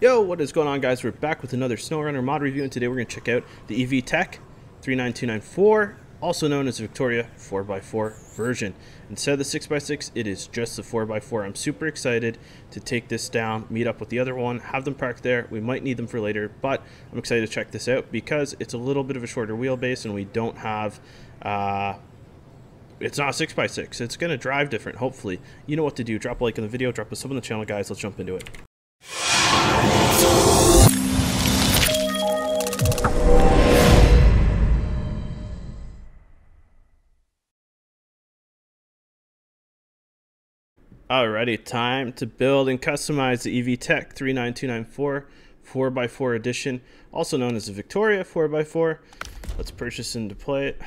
Yo, what is going on, guys? We're back with another SnowRunner mod review, and today we're going to check out the EVTech 39294, also known as Victoria 4x4 version. Instead of the 6x6, it is just the 4x4. I'm super excited to take this down, meet up with the other one, have them parked there. We might need them for later, but I'm excited to check this out because it's a little bit of a shorter wheelbase and we don't have... It's not 6x6. It's going to drive different, hopefully. You know what to do. Drop a like on the video, drop a sub on the channel, guys. Let's jump into it. Alrighty, time to build and customize the EVTech 39294 4x4 edition, also known as the Victoria 4x4. Let's purchase and deploy it.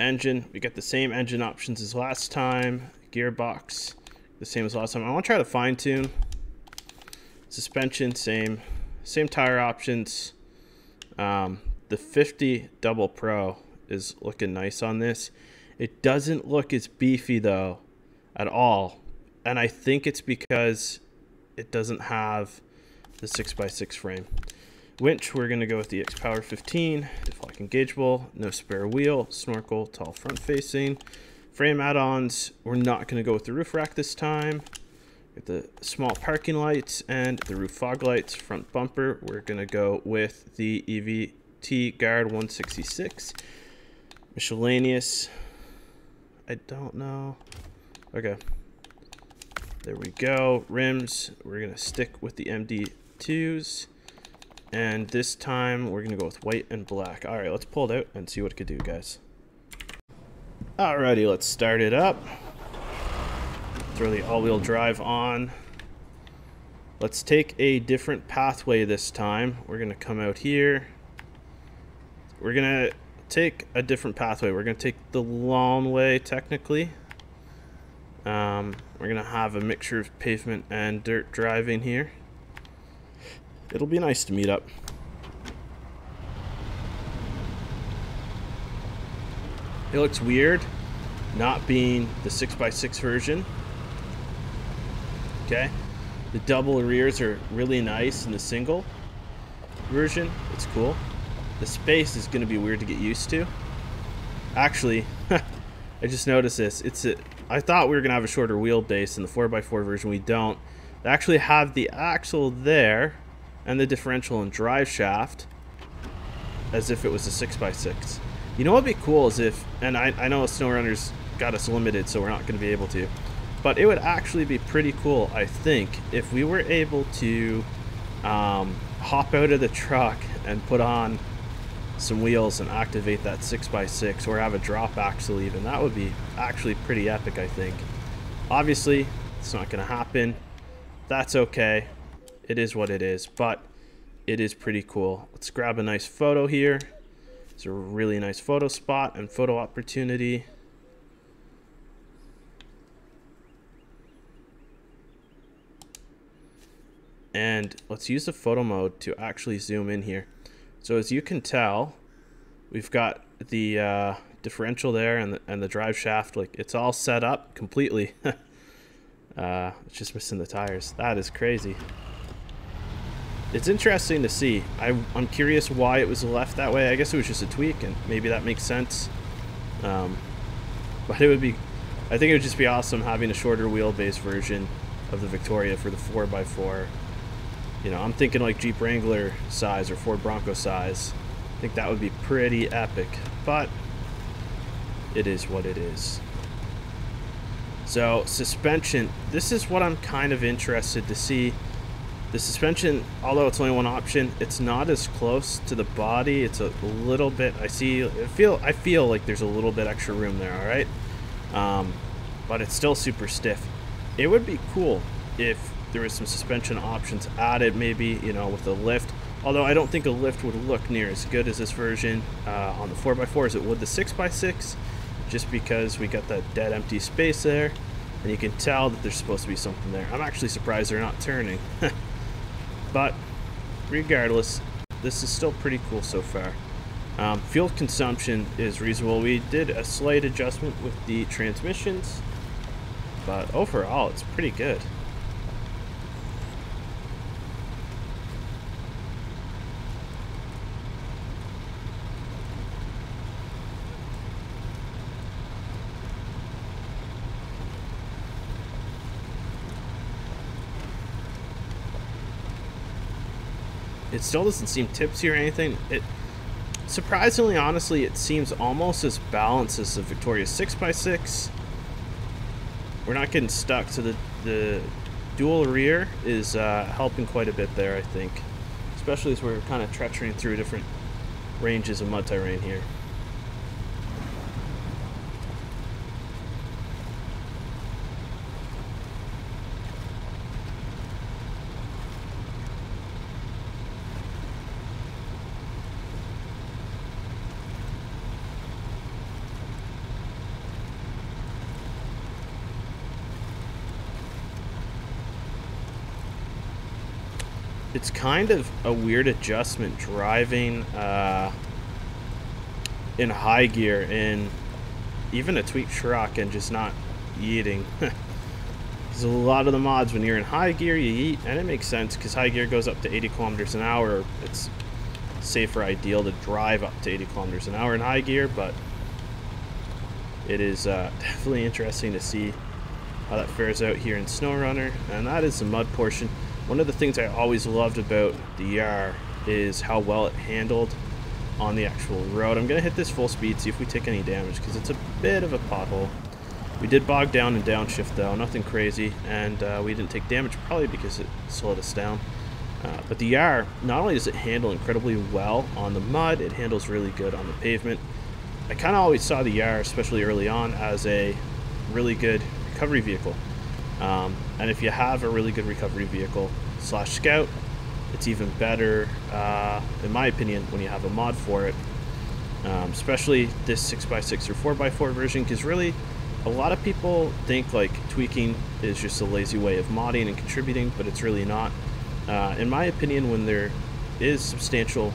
Engine, we get the same engine options as last time. Gearbox, the same as last time. I want to try to fine tune. Suspension, same tire options. The 50 double pro is looking nice on this. It doesn't look as beefy though at all, and I think it's because it doesn't have the 6x6 frame. Winch, we're going to go with the X-Power 15, deflock engageable, no spare wheel, snorkel, tall front facing. Frame add-ons, we're not going to go with the roof rack this time. Get the small parking lights and the roof fog lights. Front bumper, we're going to go with the EVT Guard 166. Miscellaneous, I don't know. Okay, there we go. Rims, we're going to stick with the MD2s. And this time, we're going to go with white and black. All right, let's pull it out and see what it could do, guys. Alrighty, let's start it up. Throw the all-wheel drive on. Let's take a different pathway this time. We're gonna come out here. We're gonna take a different pathway. We're gonna take the long way, technically. We're gonna have a mixture of pavement and dirt driving here. It'll be nice to meet up. It looks weird not being the 6x6 version. Okay, the double rears are really nice in the single version. It's cool. The space is going to be weird to get used to. Actually, I just noticed this. I thought we were going to have a shorter wheelbase in the 4x4 version. We don't. They actually have the axle there and the differential and drive shaft as if it was a 6x6. You know what'd be cool is if, and I know SnowRunner's got us limited, so we're not going to be able to, but it would actually be pretty cool, I think, if we were able to hop out of the truck and put on some wheels and activate that 6x6 or have a drop axle even. That would be actually pretty epic, I think. Obviously, it's not going to happen. That's okay. It is what it is, but it is pretty cool. Let's grab a nice photo here. It's a really nice photo spot and photo opportunity. And let's use the photo mode to actually zoom in here. So as you can tell, we've got the differential there and the drive shaft. Like, it's all set up completely. It's just missing the tires. That is crazy. It's interesting to see. I'm curious why it was left that way. I guess it was just a tweak, and maybe that makes sense. But I think it would just be awesome having a shorter wheelbase version of the Victoria for the 4x4. You know, I'm thinking like Jeep Wrangler size or Ford Bronco size. I think that would be pretty epic, but it is what it is. So, suspension. This is what I'm kind of interested to see. The suspension, although it's only one option, it's not as close to the body. It's a little bit, I feel like there's a little bit extra room there, all right? But it's still super stiff. It would be cool if there was some suspension options added, maybe, you know, with a lift. Although I don't think a lift would look near as good as this version on the 4x4 as it would the 6x6, just because we got that dead empty space there. And you can tell that there's supposed to be something there. I'm actually surprised they're not turning. But regardless, this is still pretty cool so far. Fuel consumption is reasonable. We did a slight adjustment with the transmissions, but overall it's pretty good. It still doesn't seem tipsy or anything. It surprisingly, honestly, it seems almost as balanced as the Victoria 6x6. We're not getting stuck, so the dual rear is helping quite a bit there, I think, especially as we're kind of treacherying through different ranges of mud terrain here. It's kind of a weird adjustment driving in high gear in even a tweaked truck and just not yeeting. Because a lot of the mods, when you're in high gear, you yeet, and it makes sense because high gear goes up to 80 kilometers an hour. It's safer, ideal to drive up to 80 kilometers an hour in high gear, but it is definitely interesting to see how that fares out here in SnowRunner, and that is the mud portion. One of the things I always loved about the Yar is how well it handled on the actual road. I'm going to hit this full speed, see if we take any damage, because it's a bit of a pothole. We did bog down and downshift, though, nothing crazy, and we didn't take damage, probably because it slowed us down. But the Yar, not only does it handle incredibly well on the mud, it handles really good on the pavement. I kind of always saw the Yar, especially early on, as a really good recovery vehicle. And if you have a really good recovery vehicle slash scout, it's even better, in my opinion, when you have a mod for it, especially this 6x6 or 4x4 version, because really a lot of people think like tweaking is just a lazy way of modding and contributing, but it's really not. In my opinion, when there is substantial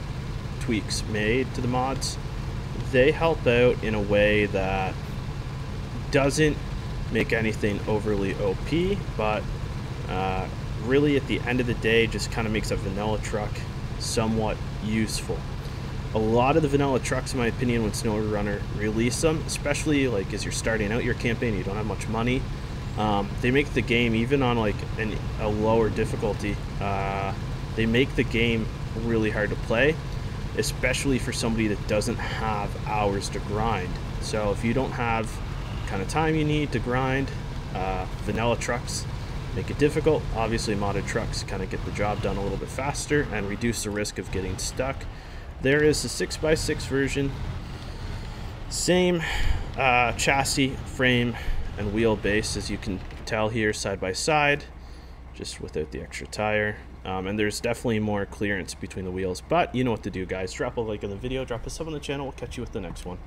tweaks made to the mods, they help out in a way that doesn't make anything overly OP, but really at the end of the day just kind of makes a vanilla truck somewhat useful. A lot of the vanilla trucks, in my opinion, when SnowRunner released them, especially like as you're starting out your campaign, you don't have much money, they make the game, even on like a lower difficulty, they make the game really hard to play, especially for somebody that doesn't have hours to grind. So if you don't have kind of time you need to grind, vanilla trucks make it difficult. Obviously modded trucks kind of get the job done a little bit faster and reduce the risk of getting stuck. There is the 6x6 version, same chassis, frame, and wheelbase, as you can tell here, side by side, just without the extra tire, and there's definitely more clearance between the wheels. But you know what to do, guys. Drop a like on the video, drop a sub on the channel, we'll catch you with the next one.